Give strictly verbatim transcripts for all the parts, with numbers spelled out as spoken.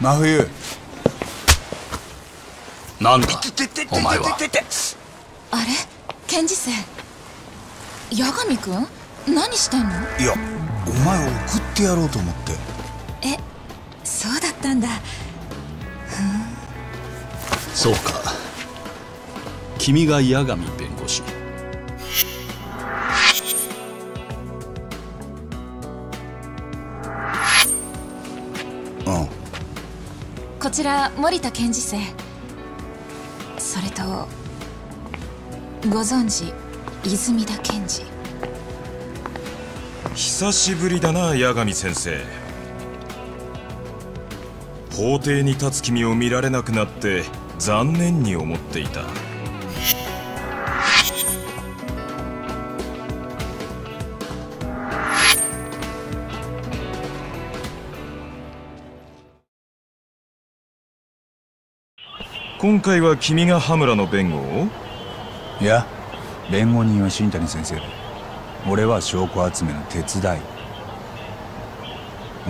真冬、なんだお前は。あれ、検事生、八神君何してんの。いや、お前を送ってやろうと思って。え、そうだったんだ。ふん、そうか、君が八神弁護士。こちら森田検事正、それとご存知泉田検事。久しぶりだな八神先生。法廷に立つ君を見られなくなって残念に思っていた。今回は君が羽村の弁護を？いや、弁護人は新谷先生だ。俺は証拠集めの手伝い。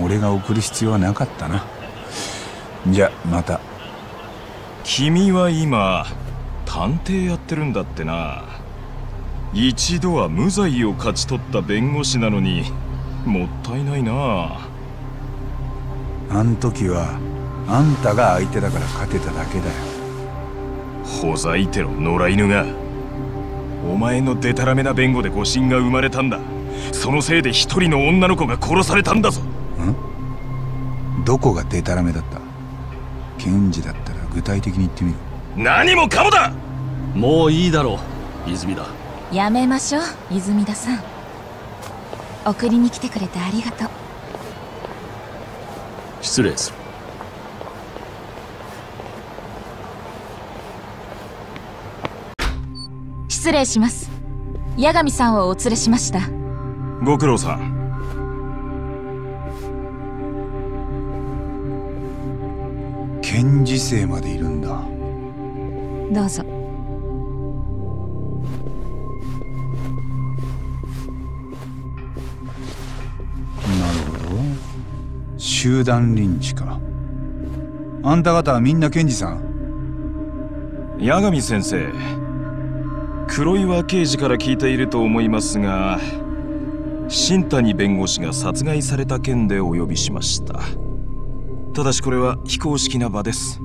俺が送る必要はなかったな。じゃ、また。君は今、探偵やってるんだってな。一度は無罪を勝ち取った弁護士なのに、もったいないな。あん時は、あんたが相手だから勝てただけだよ。ほざいてろ野良犬が。お前のデタラメな弁護で誤信が生まれたんだ。そのせいで一人の女の子が殺されたんだぞ。ん？どこがデタラメだった？検事だったら具体的に言ってみる。何もかもだ。もういいだろう泉田。やめましょう泉田さん。送りに来てくれてありがとう。失礼する。失礼します。八神さんをお連れしました。ご苦労さん。検事生までいるんだ。どうぞ。なるほど。集団リンチか。あんた方はみんな検事さん。八神先生。黒岩刑事から聞いていると思いますが、新谷弁護士が殺害された件でお呼びしました。ただしこれは非公式な場です。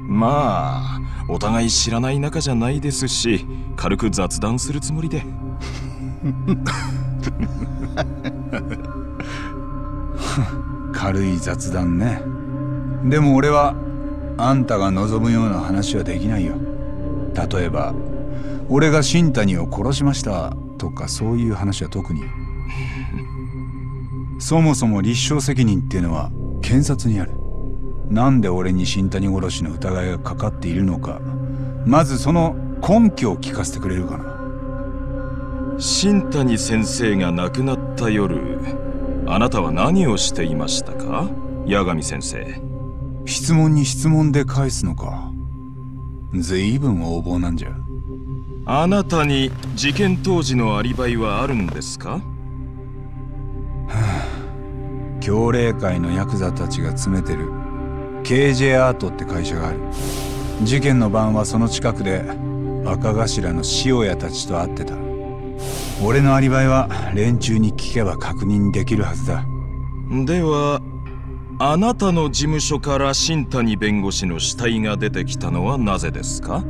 まあお互い知らない仲じゃないですし、軽く雑談するつもりで軽い雑談ね。でも俺はあんたが望むような話はできないよ。例えば俺が新谷を殺しましたとか、そういう話は特にそもそも立証責任っていうのは検察にある。なんで俺に新谷殺しの疑いがかかっているのか、まずその根拠を聞かせてくれるかな。新谷先生が亡くなった夜、あなたは何をしていましたか八神先生。質問に質問で返すのか、随分横暴なんじゃ。あなたに事件当時のアリバイはあるんですか？はあ、協力会のヤクザたちが詰めてる ケージェー アートって会社がある。事件の晩はその近くで赤頭の塩谷たちと会ってた。俺のアリバイは連中に聞けば確認できるはずだ。ではあなたの事務所から新谷弁護士の死体が出てきたのはなぜですか？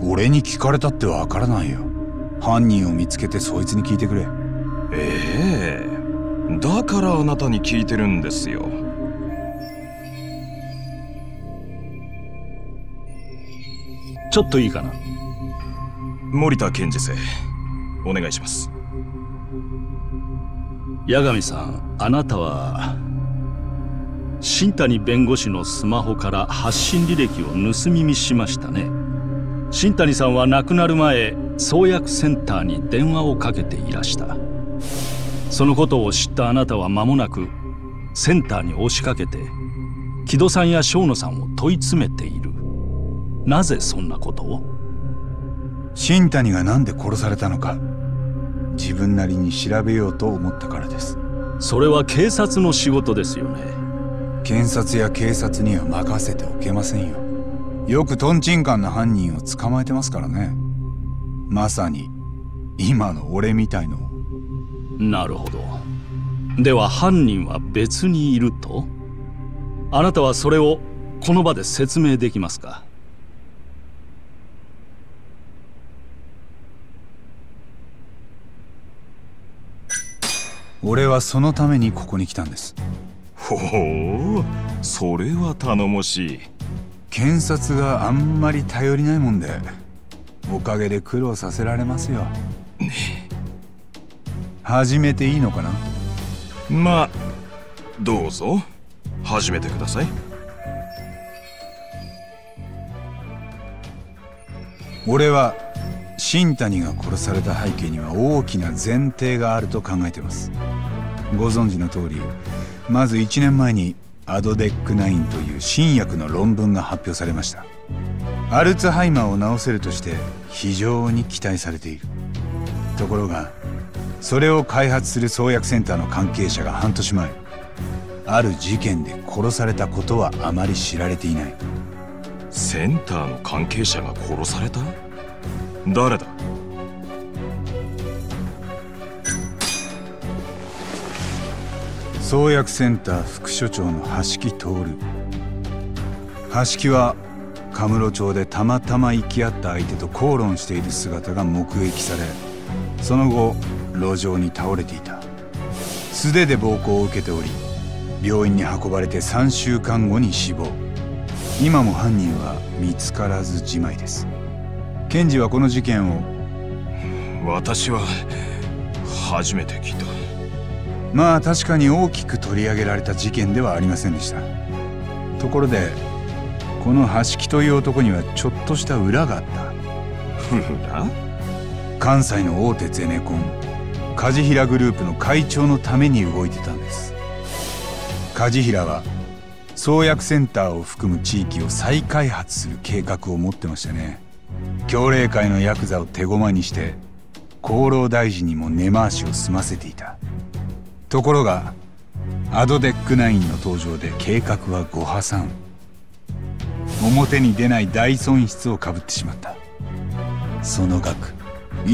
俺に聞かれたってわからないよ。犯人を見つけてそいつに聞いてくれ。ええー、だからあなたに聞いてるんですよ。ちょっといいかな。森田検事正、お願いします。八神さん、あなたは新谷弁護士のスマホから発信履歴を盗み見しましたね。新谷さんは亡くなる前、創薬センターに電話をかけていらした。そのことを知ったあなたは間もなくセンターに押しかけて、木戸さんや生野さんを問い詰めている。なぜそんなことを？新谷が何で殺されたのか、自分なりに調べようと思ったからです。それは警察の仕事ですよね。検察や警察には任せておけませんよ。よくトンチンカンな犯人を捕まえてますからね。まさに今の俺みたいの。なるほど。では犯人は別にいると？あなたはそれをこの場で説明できますか？俺はそのためにここに来たんです。ほう、それは頼もしい。検察があんまり頼りないもんで、おかげで苦労させられますよ。始めていいのかな？まあどうぞ始めてください。俺は新谷が殺された背景には大きな前提があると考えてます。ご存知の通り、まずいちねんまえにアドデックきゅうという新薬の論文が発表されました。アルツハイマーを治せるとして非常に期待されている。ところがそれを開発する創薬センターの関係者がはんとしまえ、ある事件で殺されたことはあまり知られていない。センターの関係者が殺された？誰だ？創薬センター副所長の橋木徹。橋木は神室町でたまたま行き合った相手と口論している姿が目撃され、その後路上に倒れていた。素手で暴行を受けており、病院に運ばれてさんしゅうかんごに死亡。今も犯人は見つからずじまいです。検事はこの事件を、私は初めて聞いた。まあ確かに大きく取り上げられた事件ではありませんでした。ところでこの橋木という男にはちょっとした裏があった。裏？関西の大手ゼネコン梶平グループの会長のために動いてたんです。梶平は創薬センターを含む地域を再開発する計画を持ってましたね。協力会のヤクザを手駒にして厚労大臣にも根回しを済ませていた。ところがアドデックきゅうの登場で計画はご破産。表に出ない大損失をかぶってしまった。その額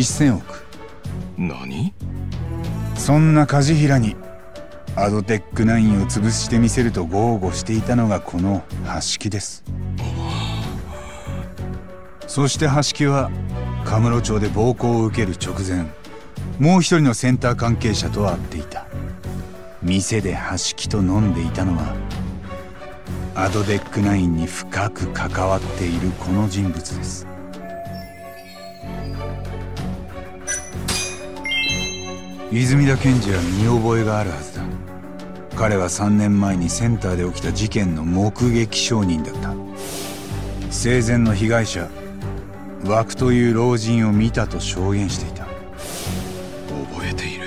せんおく。何？そんな梶平にアドテックきゅうを潰してみせると豪語していたのがこの橋木です。そして橋木は神室町で暴行を受ける直前、もう一人のセンター関係者と会っていた。店で橋木と飲んでいたのはアドデックきゅうに深く関わっているこの人物です。泉田検事は見覚えがあるはずだ。彼はさんねんまえにセンターで起きた事件の目撃証人だった。生前の被害者枠という老人を見たと証言していた。覚えている。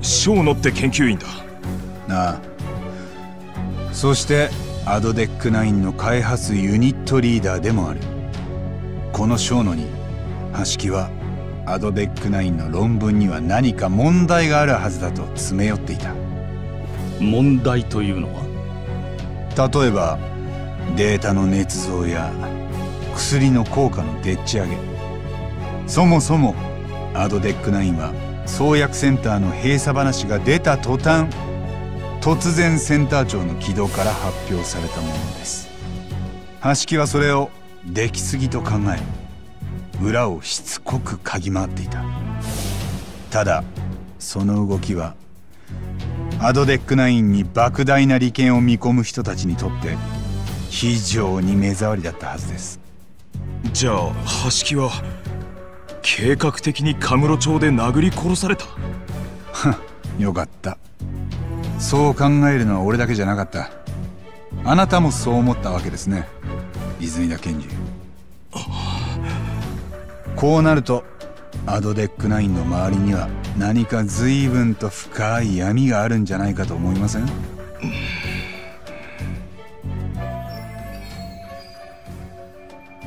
小野って研究員だ。ああ。そしてアドデックきゅうの開発ユニットリーダーでもあるこの小野に、橋木はアドデックきゅうの論文には何か問題があるはずだと詰め寄っていた。問題というのは？例えばデータの捏造や薬の効果のでっち上げ。そもそもアドデックきゅうは創薬センターの閉鎖話が出た途端、突然センター長の軌道から発表されたものです。橋木はそれを出来すぎと考え、裏をしつこく嗅ぎ回っていた。ただその動きはアドデックきゅうに莫大な利権を見込む人たちにとって非常に目障りだったはずです。じゃあ橋木は計画的に神室町で殴り殺された？はっ、よかった。そう考えるのは俺だけじゃなかった。あなたもそう思ったわけですね、泉田検事。こうなるとアドデックきゅうの周りには何か随分と深い闇があるんじゃないかと思いません？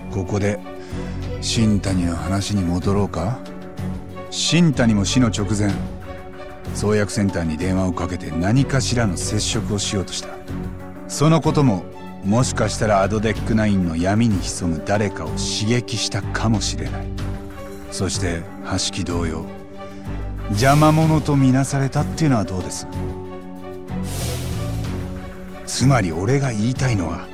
ここで新谷の話に戻ろうか。新谷も死の直前、創薬センターに電話をかけて何かしらの接触をしようとした。そのことももしかしたらアドデックナインの闇に潜む誰かを刺激したかもしれない。そして端木同様、邪魔者とみなされたっていうのはどうです？つまり俺が言いたいのは、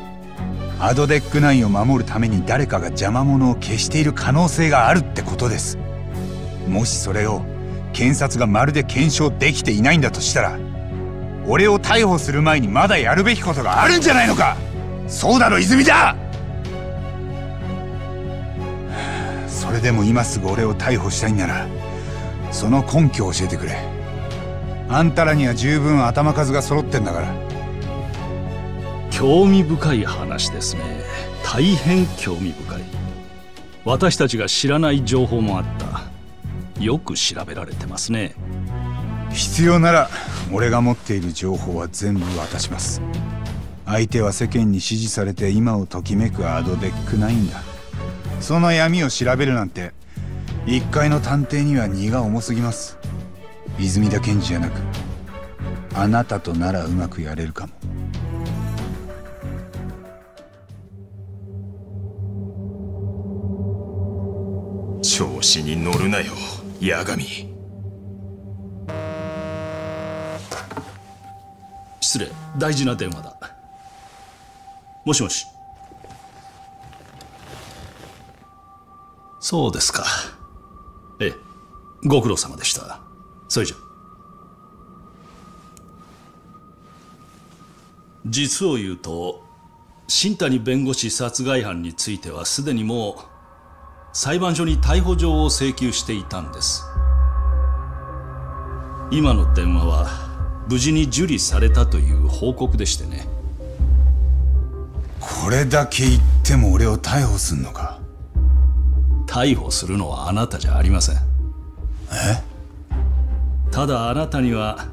アドデックナインを守るために誰かが邪魔者を消している可能性があるってことです。もしそれを検察がまるで検証できていないんだとしたら、俺を逮捕する前にまだやるべきことがあるんじゃないのか。そうだろ、泉田。それでも今すぐ俺を逮捕したいんなら、その根拠を教えてくれ。あんたらには十分頭数が揃ってんだから。興味深い話ですね。大変興味深い。私たちが知らない情報もあった。よく調べられてますね。必要なら俺が持っている情報は全部渡します。相手は世間に支持されて今をときめくアドデックナインだ。その闇を調べるなんて一介の探偵には荷が重すぎます。泉田検事じゃなく、あなたとならうまくやれるかも。調子に乗るなよ、八神。失礼、大事な電話だ。もしもし。そうですか。ええ、ご苦労様でした。それじゃ。実を言うと、新谷弁護士殺害犯についてはすでにもう裁判所に逮捕状を請求していたんです。今の電話は無事に受理されたという報告でしてね。これだけ言っても俺を逮捕するのか。逮捕するのはあなたじゃありません。え？ただあなたには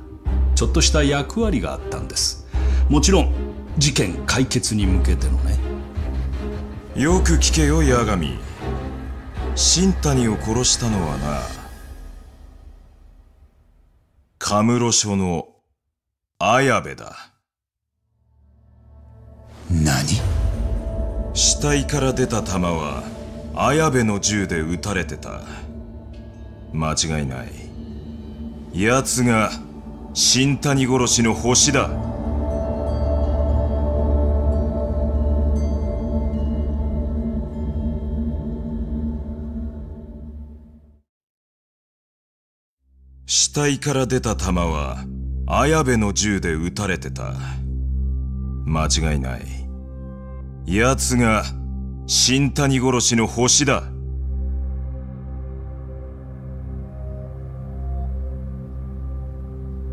ちょっとした役割があったんです。もちろん事件解決に向けてのね。よく聞けよ八神。新谷を殺したのはな、カムロ署の綾部だ。何？死体から出た弾は綾部の銃で撃たれてた。間違いない。奴が新谷殺しの星だ。死体から出た弾は綾部の銃で撃たれてた。間違いない。奴が新谷殺しの星だ。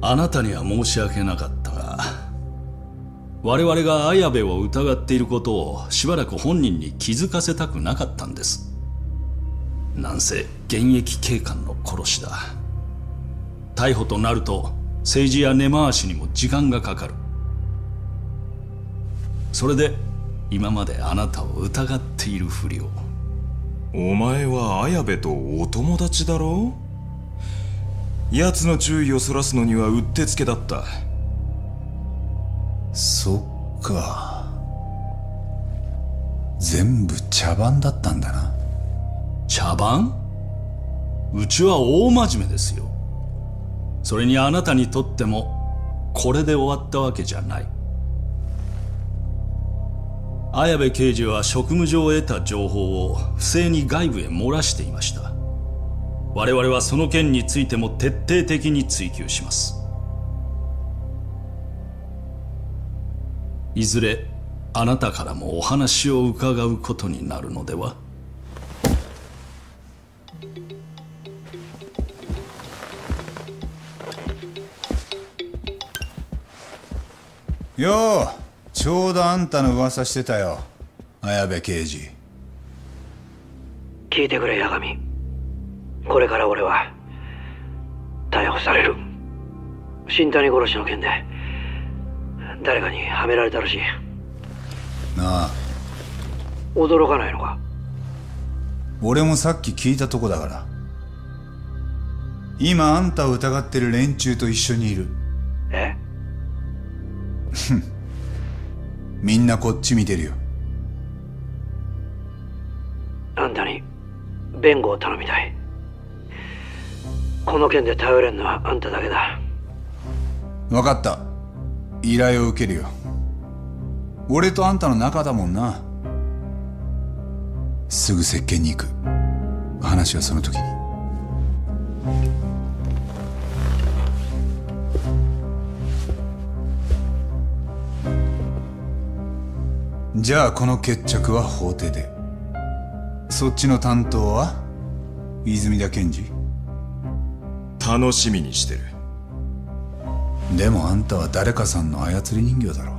あなたには申し訳なかったが、我々が綾部を疑っていることをしばらく本人に気づかせたくなかったんです。なんせ現役警官の殺しだ。逮捕となると政治や根回しにも時間がかかる。それで今まであなたを疑っているふりを。お前は綾部とお友達だろう。奴の注意をそらすのにはうってつけだった。そっか、全部茶番だったんだな。茶番？うちは大真面目ですよ。それにあなたにとってもこれで終わったわけじゃない。綾部刑事は職務上得た情報を不正に外部へ漏らしていました。我々はその件についても徹底的に追及します。いずれあなたからもお話を伺うことになるのでは？よう、ちょうどあんたの噂してたよ、綾部刑事。聞いてくれ八神、これから俺は逮捕される。新谷殺しの件で誰かにはめられたらしい。なあ、驚かないのか。俺もさっき聞いたとこだから。今あんたを疑ってる連中と一緒にいる。え？みんなこっち見てるよ。あんたに弁護を頼みたい。この件で頼れるのはあんただけだ。分かった、依頼を受けるよ。俺とあんたの仲だもんな。すぐ接見に行く。話はその時に。じゃあこの決着は法廷で。そっちの担当は泉田検事。楽しみにしてる。でもあんたは誰かさんの操り人形だろ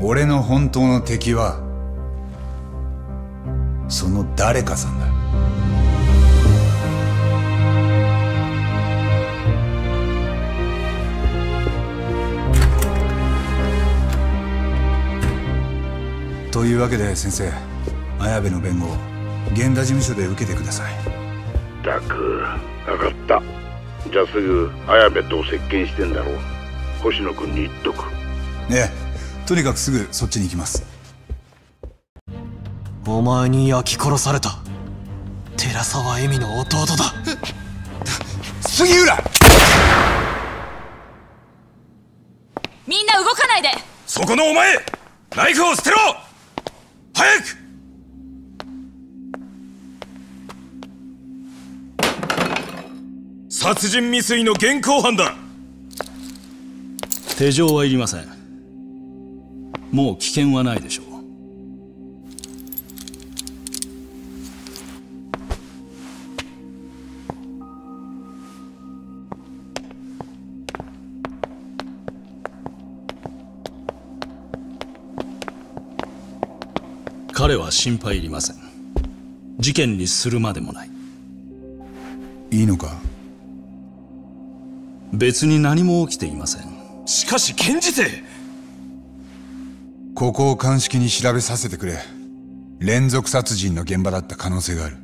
う。俺の本当の敵はその誰かさんだ。というわけで先生、綾部の弁護を源田事務所で受けてください。ったく、分かった。じゃあすぐ綾部と接見してんだろう。星野君に言っとく。ねえ、とにかくすぐそっちに行きます。お前に焼き殺された寺沢恵美の弟だ。杉浦！みんな動かないで。そこのお前、ナイフを捨てろ。早く！殺人未遂の現行犯だ。手錠はいりません。もう危険はないでしょう。彼は心配いりません。事件にするまでもない。いいのか？別に何も起きていません。しかし検事正、ここを鑑識に調べさせてくれ。連続殺人の現場だった可能性がある。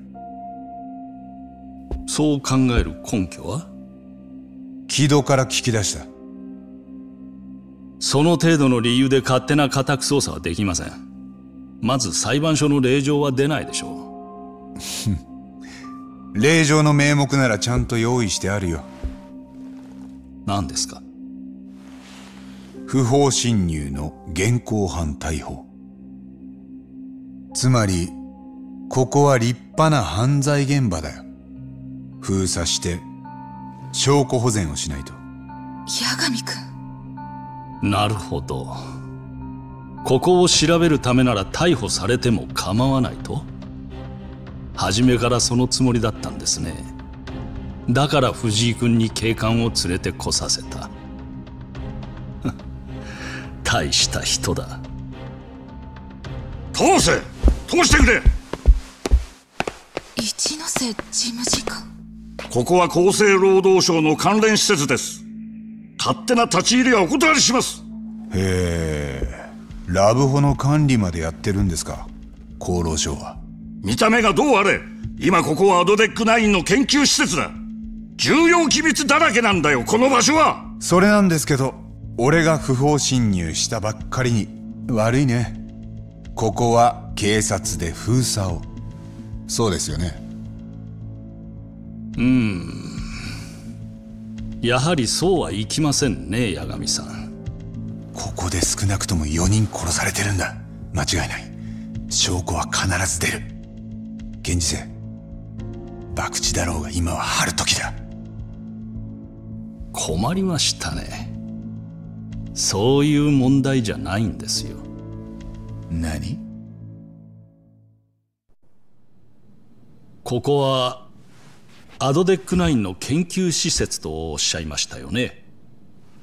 そう考える根拠は？木戸から聞き出した。その程度の理由で勝手な家宅捜査はできません。まず裁判所の令状は出ないでしょう。令状の名目ならちゃんと用意してあるよ。何ですか？不法侵入の現行犯逮捕。つまりここは立派な犯罪現場だよ。封鎖して証拠保全をしないと。八神君。なるほど。ここを調べるためなら逮捕されても構わないと？初めからそのつもりだったんですね。だから藤井君に警官を連れてこさせた。大した人だ。通せ！通してくれ！一ノ瀬事務次官。ここは厚生労働省の関連施設です。勝手な立ち入りはお断りします。へえ。ラブホの管理までやってるんですか、厚労省は。見た目がどうあれ、今ここはアドデックナインの研究施設だ。重要機密だらけなんだよ、この場所は。それなんですけど、俺が不法侵入したばっかりに悪いね。ここは警察で封鎖を。そうですよね。うーん、やはりそうはいきませんね、八神さん。ここで少なくともよにん殺されてるんだ。間違いない。証拠は必ず出る。現時世、博打だろうが今は春時だ。困りましたね。そういう問題じゃないんですよ。何？ここはアドデックナインの研究施設とおっしゃいましたよね、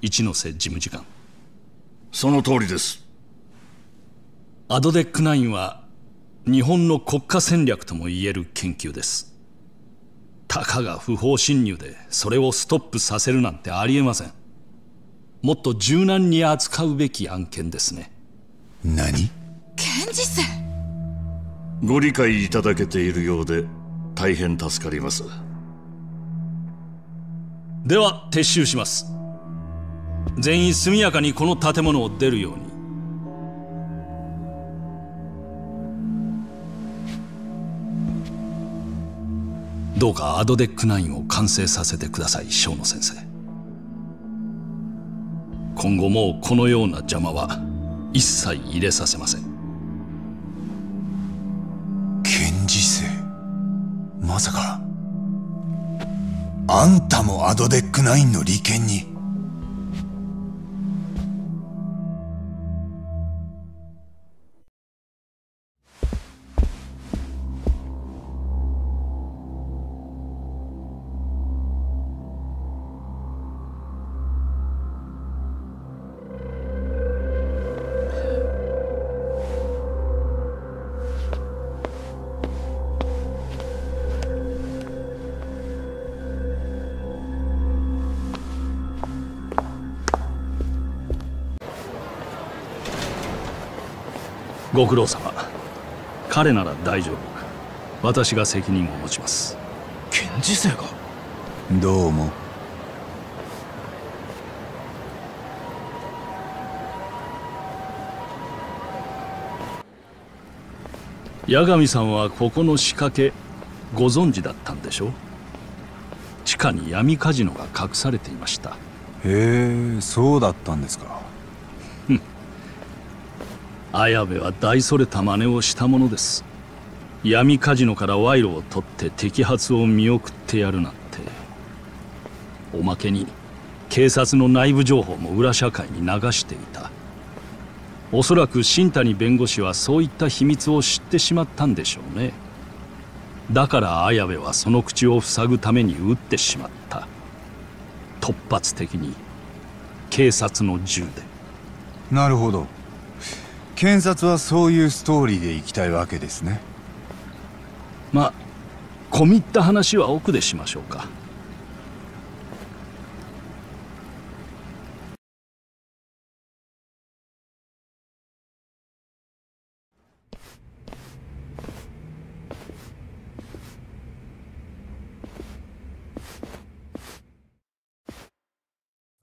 一ノ瀬事務次官。その通りです。アドデックナインは日本の国家戦略ともいえる研究です。たかが不法侵入でそれをストップさせるなんてありえません。もっと柔軟に扱うべき案件ですね。何？検事正。ご理解いただけているようで大変助かります。では撤収します。全員速やかにこの建物を出るように。どうかアドデックナインを完成させてください、生野先生。今後もうこのような邪魔は一切入れさせません。検事正、まさかあんたもアドデックナインの利権に。ご苦労様。彼なら大丈夫。私が責任を持ちます。検事正がどうも。八神さんはここの仕掛けご存知だったんでしょう。地下に闇カジノが隠されていました。へえ、そうだったんですか。綾部は大それた真似をしたものです。闇カジノから賄賂を取って摘発を見送ってやるなんて。おまけに警察の内部情報も裏社会に流していた。おそらく新谷弁護士はそういった秘密を知ってしまったんでしょうね。だから綾部はその口を塞ぐために撃ってしまった。突発的に警察の銃で。なるほど。検察はそういうストーリーでいきたいわけですね。まあ込み入った話は奥でしましょうか。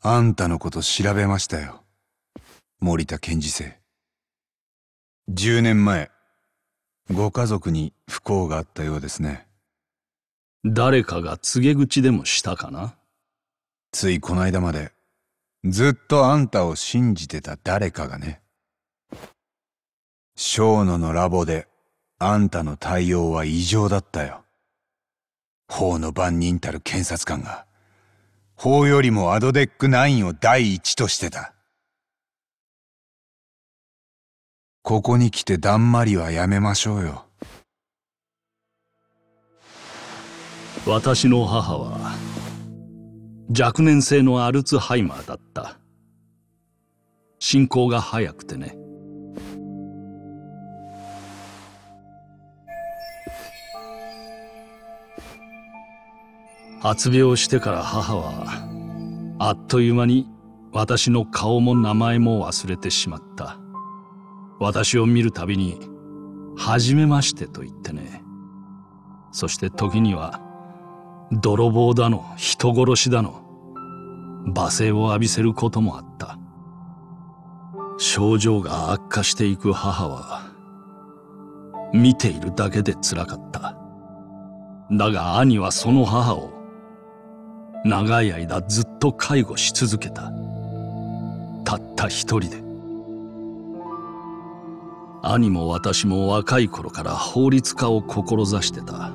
あんたのこと調べましたよ、森田検事正。じゅうねんまえ、ご家族に不幸があったようですね。誰かが告げ口でもしたかな。ついこの間までずっとあんたを信じてた誰かがね。生野のラボであんたの対応は異常だったよ。法の番人たる検察官が法よりもアドデックナインを第一としてた。ここに来てだんまりはやめましょうよ。私の母は若年性のアルツハイマーだった。進行が早くてね。発病してから母はあっという間に私の顔も名前も忘れてしまった。私を見るたびに「はじめまして」と言ってね。そして時には泥棒だの人殺しだの罵声を浴びせることもあった。症状が悪化していく母は見ているだけでつらかった。だが兄はその母を長い間ずっと介護し続けた。たった一人で。兄も私も若い頃から法律家を志してた。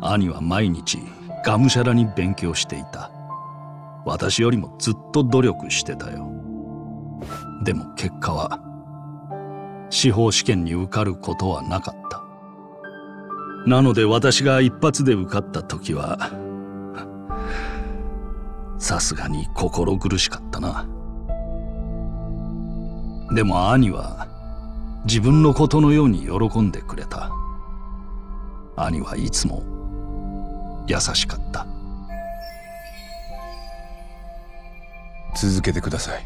兄は毎日がむしゃらに勉強していた。私よりもずっと努力してたよ。でも結果は司法試験に受かることはなかった。なので私が一発で受かった時はさすがに心苦しかったな。でも兄は自分のことのように喜んでくれた。兄はいつも優しかった。続けてください。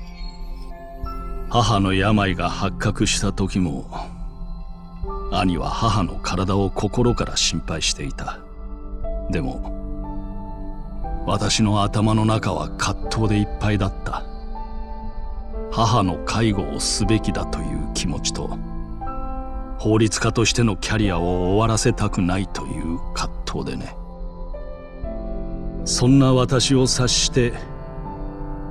母の病が発覚した時も兄は母の体を心から心配していた。でも私の頭の中は葛藤でいっぱいだった。母の介護をすべきだという気持ちと、法律家としてのキャリアを終わらせたくないという葛藤でね。そんな私を察して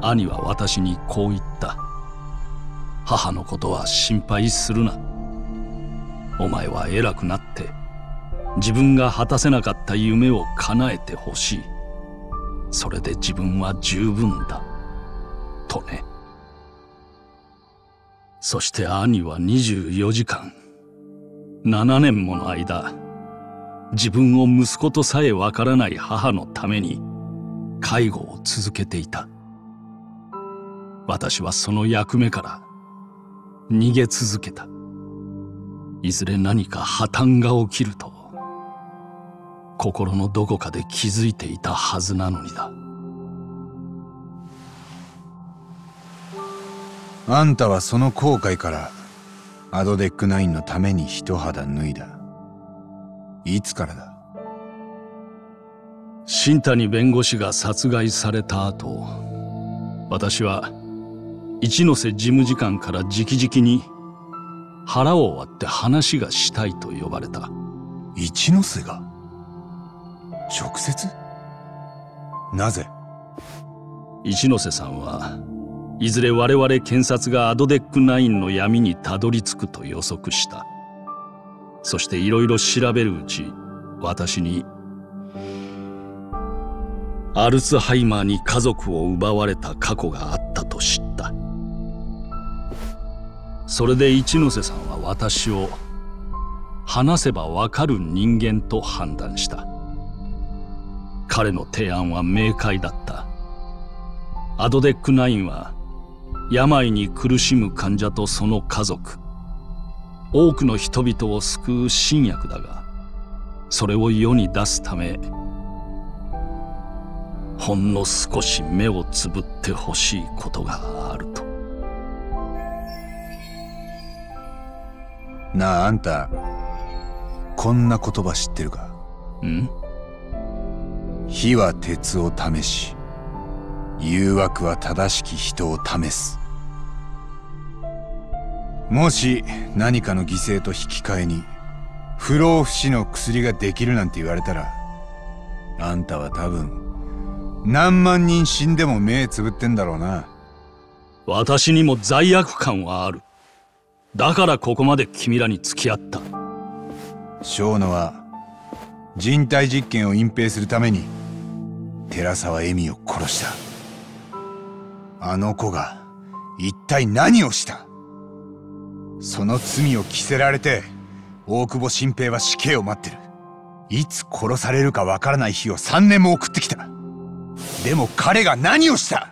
兄は私にこう言った。母のことは心配するな。お前は偉くなって自分が果たせなかった夢を叶えてほしい。それで自分は十分だとね。そして兄はにじゅうよじかん、ななねんもの間、自分を息子とさえわからない母のために介護を続けていた。私はその役目から逃げ続けた。いずれ何か破綻が起きると心のどこかで気づいていたはずなのにだ。あんたはその後悔からアドデックナインのために一肌脱いだ。いつからだ？新谷弁護士が殺害された後、私は一ノ瀬事務次官から直々に腹を割って話がしたいと呼ばれた。一ノ瀬が？直接？なぜ？一ノ瀬さんはいずれ我々検察がアドデックナインの闇にたどり着くと予測した。そしていろいろ調べるうち、私にアルツハイマーに家族を奪われた過去があったと知った。それで一ノ瀬さんは私を話せばわかる人間と判断した。彼の提案は明快だった。アドデックナインは病に苦しむ患者とその家族、多くの人々を救う新薬だが、それを世に出すためほんの少し目をつぶってほしいことがあると。なあ、あんたこんな言葉知ってるか？ん？火は鉄を試し、誘惑は正しき人を試す。もし何かの犠牲と引き換えに不老不死の薬ができるなんて言われたら、あんたは多分何万人死んでも目つぶってんだろうな。私にも罪悪感はある。だからここまで君らに付き合った。生野は人体実験を隠蔽するために寺沢恵美を殺した。あの子が一体何をした？その罪を着せられて大久保新平は死刑を待ってる。いつ殺されるかわからない日をさんねんも送ってきた。でも彼が何をした？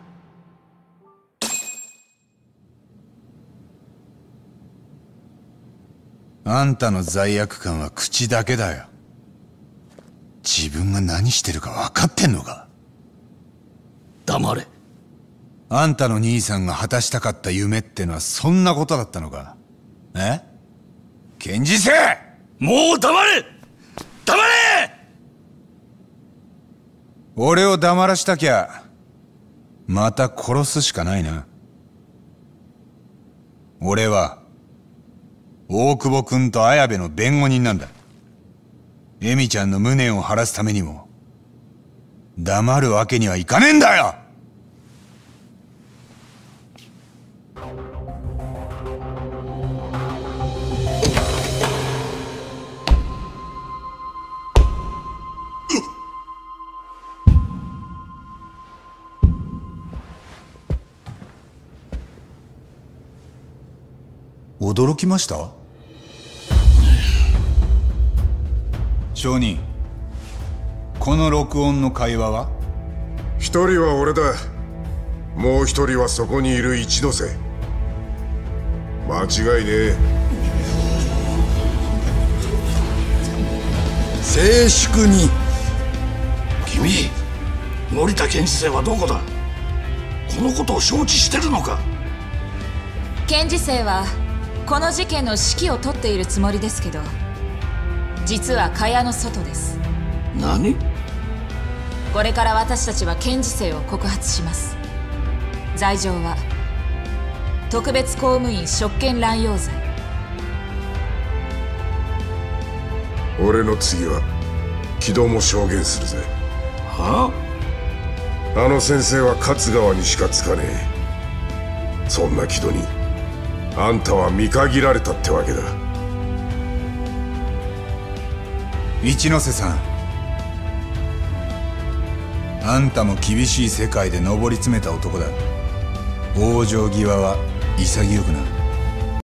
あんたの罪悪感は口だけだよ。自分が何してるか分かってんのか？黙れ。あんたの兄さんが果たしたかった夢ってのはそんなことだったのか？え？検事正！もう黙れ！黙れ！俺を黙らしたきゃまた殺すしかないな。俺は大久保君と綾部の弁護人なんだ。エミちゃんの無念を晴らすためにも黙るわけにはいかねえんだよ。驚きました？証人、この録音の会話は？一人は俺だ。もう一人はそこにいる一ノ瀬。間違いねえ。静粛に。君、森田検事正はどこだ？このことを承知してるのか？検事正はこの事件の指揮を取っているつもりですけど、実は蚊帳の外です。何？これから私たちは検事正を告発します。罪状は特別公務員職権乱用罪。俺の次は木戸も証言するぜ。はあ？あの先生は勝川にしかつかねえ。そんな木戸にあんたは見限られたってわけだ。一ノ瀬さん、あんたも厳しい世界で上り詰めた男だ。往生際は潔くな。